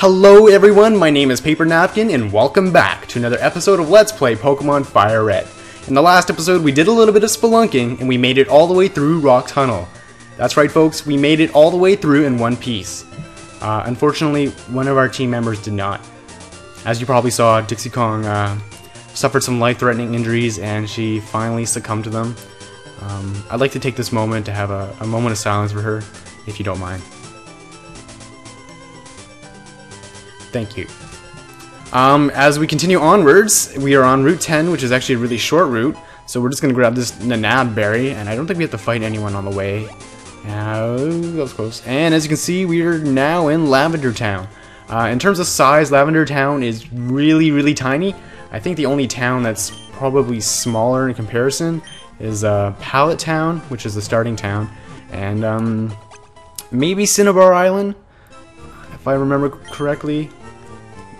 Hello everyone, my name is Paper Napkin, and welcome back to another episode of Let's Play Pokemon FireRed. In the last episode, we did a little bit of spelunking, and we made it all the way through Rock Tunnel. That's right folks, we made it all the way through in one piece. Unfortunately, one of our team members did not. As you probably saw, Dixie Kong suffered some life-threatening injuries, and she finally succumbed to them. I'd like to take this moment to have a moment of silence for her, if you don't mind. Thank you. As we continue onwards, we are on Route 10, which is actually a really short route, so we're just going to grab this Nanab Berry, and I don't think we have to fight anyone on the way. That was close. And as you can see, we are now in Lavender Town. In terms of size, Lavender Town is really, really tiny. I think the only town that's probably smaller in comparison is Pallet Town, which is the starting town, and maybe Cinnabar Island, if I remember correctly.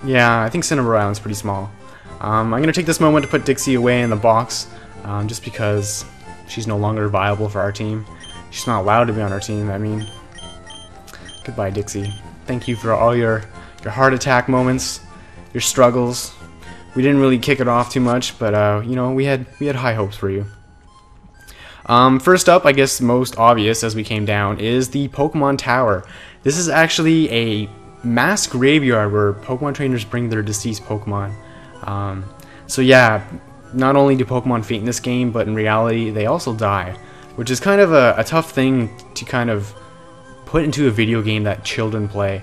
Yeah, I think Cinnabar Island's pretty small. I'm gonna take this moment to put Dixie away in the box, just because she's no longer viable for our team. She's not allowed to be on our team, I mean. Goodbye, Dixie. Thank you for all your heart attack moments, your struggles. We didn't really kick it off too much, but you know, we had high hopes for you. First up, I guess most obvious as we came down, is the Pokemon Tower. This is actually a mass graveyard where Pokemon trainers bring their deceased Pokemon. So yeah, not only do Pokemon faint in this game, but in reality they also die, which is kind of a tough thing to kind of put into a video game that children play.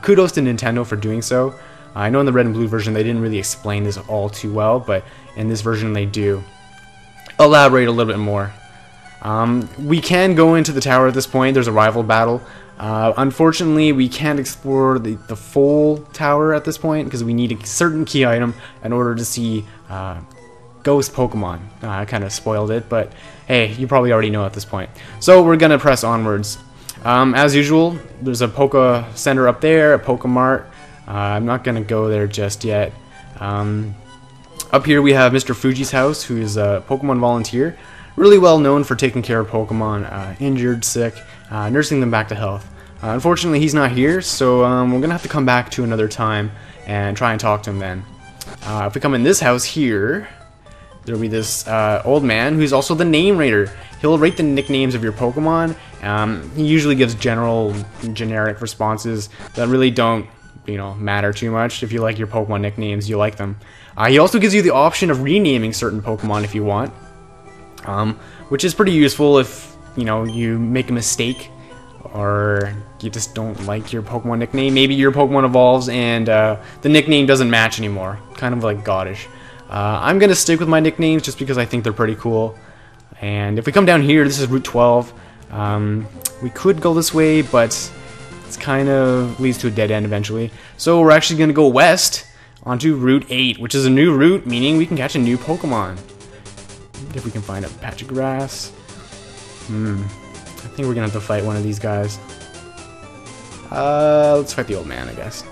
Kudos to Nintendo for doing so. I know in the red and blue version they didn't really explain this all too well, but in this version they do elaborate a little bit more. We can go into the tower at this point. There's a rival battle. Unfortunately, we can't explore the full tower at this point because we need a certain key item in order to see ghost Pokemon. I kind of spoiled it, but hey, you probably already know at this point. So we're going to press onwards. As usual, there's a Poke Center up there, a Poke Mart. I'm not going to go there just yet. Up here we have Mr. Fuji's house, who is a Pokemon volunteer. Really well known for taking care of Pokemon, injured, sick, nursing them back to health. Unfortunately, he's not here, so we're going to have to come back to another time and try and talk to him then. If we come in this house here, there'll be this old man who's also the name rater. He'll rate the nicknames of your Pokemon. He usually gives generic responses that really don't, you know, matter too much. If you like your Pokemon nicknames, you like them. He also gives you the option of renaming certain Pokemon if you want. Which is pretty useful if, you know, you make a mistake or you just don't like your Pokemon nickname. Maybe your Pokemon evolves and the nickname doesn't match anymore. Kind of like Goddish. I'm going to stick with my nicknames just because I think they're pretty cool. And if we come down here, this is Route 12. We could go this way, but it's kind of leads to a dead end eventually. So we're actually going to go west onto Route 8, which is a new route, meaning we can catch a new Pokemon. If we can find a patch of grass. I think we're gonna have to fight one of these guys. Let's fight the old man, I guess.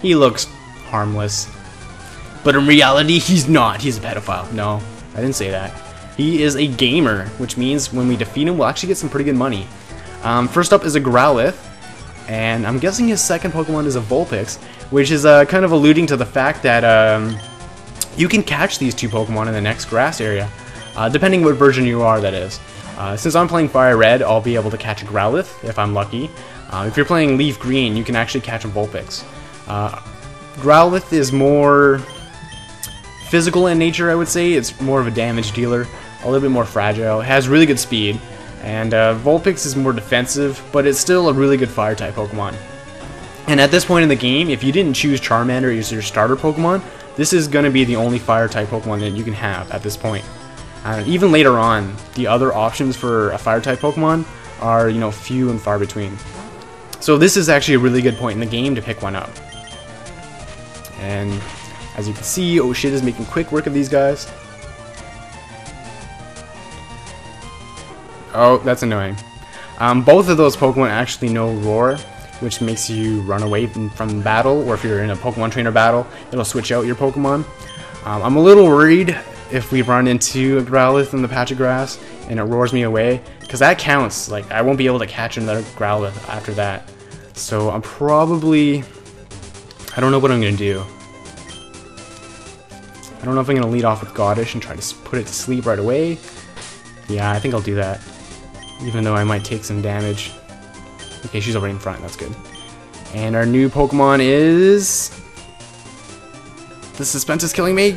He looks harmless, but in reality, he's not. He's a pedophile. No, I didn't say that. He is a gamer, which means when we defeat him, we'll actually get some pretty good money. First up is a Growlithe, and I'm guessing his second Pokemon is a Vulpix, which is kind of alluding to the fact that you can catch these two Pokemon in the next grass area, depending what version you are, that is. Since I'm playing Fire Red, I'll be able to catch a Growlithe, if I'm lucky. If you're playing Leaf Green, you can actually catch a Vulpix. Growlithe is more physical in nature, I would say. It's more of a damage dealer, a little bit more fragile. It has really good speed, and Vulpix is more defensive, but it's still a really good Fire-type Pokemon. And at this point in the game, if you didn't choose Charmander as your starter Pokemon, this is going to be the only Fire-type Pokemon that you can have at this point. Even later on, the other options for a Fire-type Pokemon are, you know, few and far between. So this is actually a really good point in the game to pick one up. And as you can see, Oshit is making quick work of these guys. Oh, that's annoying. Both of those Pokemon actually know Roar, which makes you run away from battle, or if you're in a Pokemon trainer battle, it'll switch out your Pokemon. I'm a little worried if we run into a Growlithe in the patch of grass and it roars me away, because that counts. Like, I won't be able to catch another Growlithe after that. So I'm probably... I don't know what I'm going to do. I don't know if I'm going to lead off with Goddish and try to put it to sleep right away. Yeah, I think I'll do that. Even though I might take some damage. Okay, she's already in front. That's good. And our new Pokemon is... The suspense is killing me.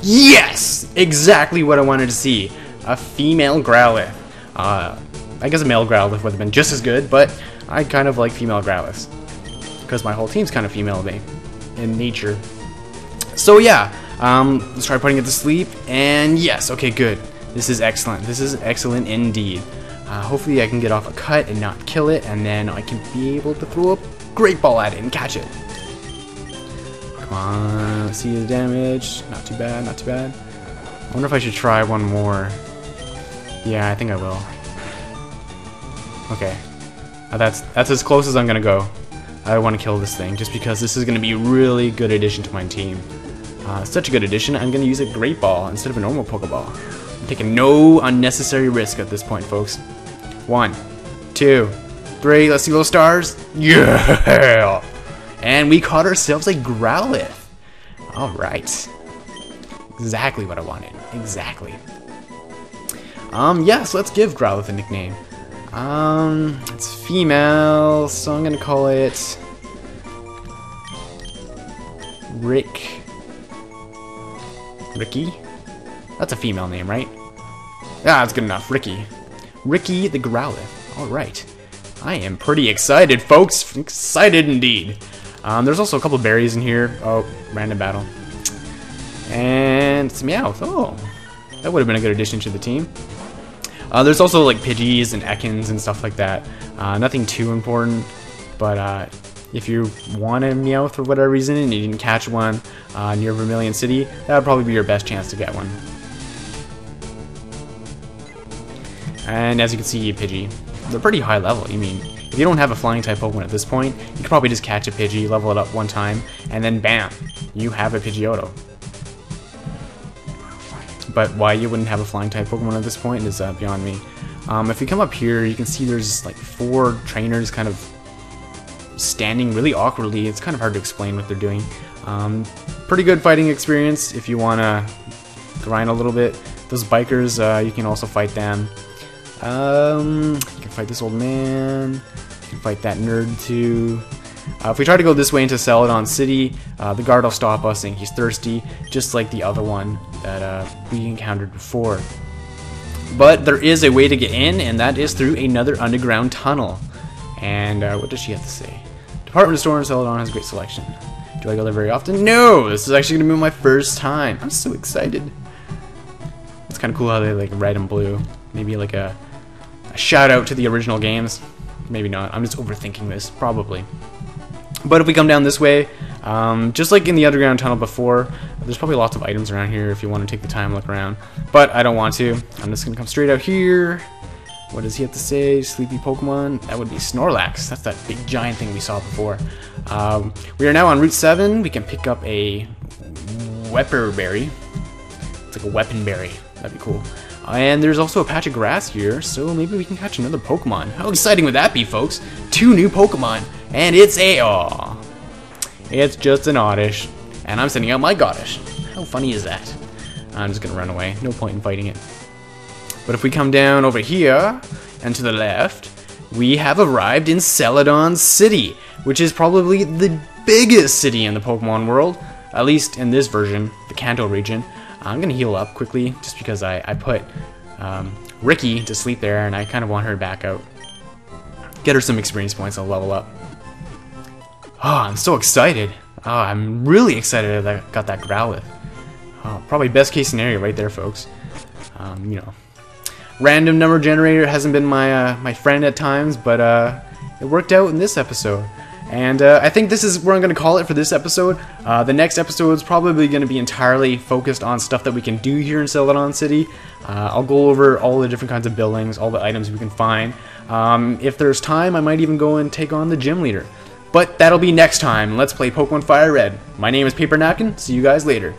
Yes! Exactly what I wanted to see. A female Growlithe. I guess a male Growlithe would have been just as good, but I kind of like female Growlithes. Because my whole team's kind of female today. In nature. So yeah, let's try putting it to sleep, and yes, okay, good. This is excellent. This is excellent indeed. Hopefully I can get off a cut and not kill it, and then I can be able to throw a great ball at it and catch it. Come on, let's see the damage. Not too bad, not too bad. I wonder if I should try one more. Yeah, I think I will. Okay. That's as close as I'm gonna go. I want to kill this thing, just because this is going to be a really good addition to my team. Such a good addition, I'm going to use a Great Ball instead of a normal Pokeball. I'm taking no unnecessary risk at this point, folks. 1, 2, 3, let's see little stars. Yeah! And we caught ourselves a Growlithe. Alright. Exactly what I wanted. Exactly. Yeah, so let's give Growlithe a nickname. It's female, so I'm gonna call it Ricky? That's a female name, right? Ah, that's good enough, Ricky. Ricky the Growlithe. Alright. I am pretty excited, folks. Excited indeed. There's also a couple berries in here. Oh, random battle. And it's Meowth. Oh, that would have been a good addition to the team. There's also like Pidgeys and Ekans and stuff like that. Nothing too important, but if you want a Meowth for whatever reason and you didn't catch one near Vermilion City, that would probably be your best chance to get one. And as you can see, Pidgey. They're pretty high level. I mean, if you don't have a flying type Pokemon at this point, you could probably just catch a Pidgey, level it up one time, and then bam, you have a Pidgeotto. But why you wouldn't have a flying type Pokemon at this point is beyond me. If you come up here, you can see there's like 4 trainers kind of standing really awkwardly. It's kind of hard to explain what they're doing. Pretty good fighting experience if you want to grind a little bit. Those bikers, you can also fight them. You can fight this old man. You can fight that nerd too. If we try to go this way into Celadon City, the guard will stop us and he's thirsty, just like the other one that we encountered before. But there is a way to get in, and that is through another underground tunnel. And what does she have to say? Department store in Celadon has a great selection. Do I go there very often? No! This is actually going to be my first time. I'm so excited. It's kind of cool how they like red and blue. Maybe like a shout out to the original games. Maybe not. I'm just overthinking this. Probably. But if we come down this way, just like in the underground tunnel before, there's probably lots of items around here if you want to take the time to look around. But I don't want to. I'm just going to come straight out here. What does he have to say? Sleepy Pokemon? That would be Snorlax. That's that big giant thing we saw before. We are now on Route 7. We can pick up a Wepper Berry. It's like a weapon berry. That'd be cool. And there's also a patch of grass here, so maybe we can catch another Pokemon. How exciting would that be, folks? 2 new Pokemon, and it's aw. It's just an Oddish, and I'm sending out my Goddish. How funny is that? I'm just gonna run away. No point in fighting it. But if we come down over here, and to the left, we have arrived in Celadon City, which is probably the biggest city in the Pokemon world, at least in this version, the Kanto region. I'm gonna heal up quickly, just because I put Ricky to sleep there, and I kind of want her to back out. Get her some experience points, I'll level up. Oh, I'm so excited. Oh, I'm really excited that I got that Growlithe. Oh, probably best case scenario right there, folks. You know, random number generator hasn't been my my friend at times, but it worked out in this episode. And I think this is where I'm going to call it for this episode. The next episode is probably going to be entirely focused on stuff that we can do here in Celadon City. I'll go over all the different kinds of buildings, all the items we can find. If there's time, I might even go and take on the gym leader. But that'll be next time. Let's play Pokemon FireRed. My name is Paper Napkin. See you guys later.